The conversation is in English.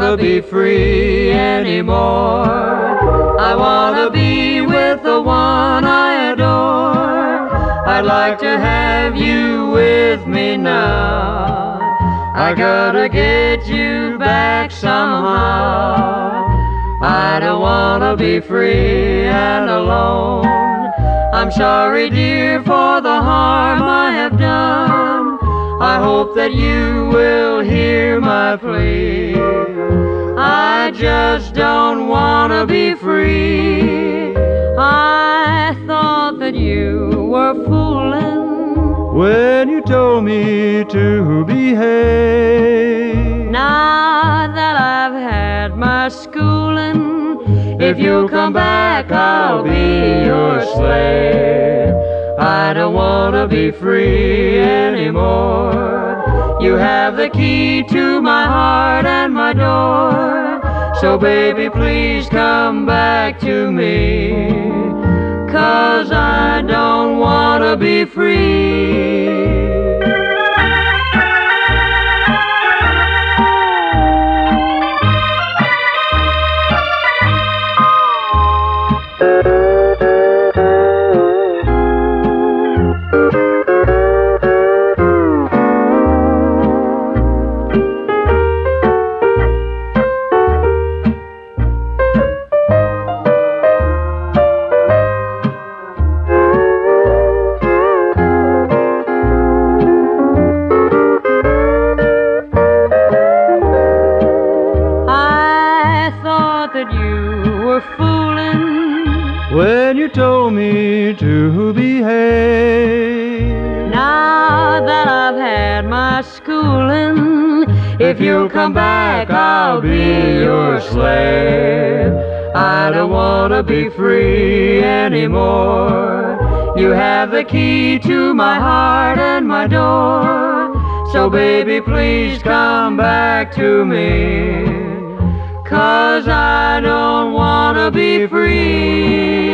wanna be free anymore. I wanna be with the one I adore. I'd like to have you with me now. I gotta get you back somehow. I don't wanna be free and alone. I'm sorry, dear, for the harm I have done. I hope that you will hear my plea. I just don't wanna be free. I thought that you were fooling when you told me to behave. Now that I've had my schooling, if you'll come back, I'll be your slave. I don't wanna be free anymore. You have the key to my heart and my door. So baby, please come back to me, 'cause I don't wanna be free. When you told me to behave. Now that I've had my schooling, if you'll come back, I'll be your slave. I don't wanna be free anymore. You have the key to my heart and my door. So baby, please come back to me, 'cause I don't wanna be free.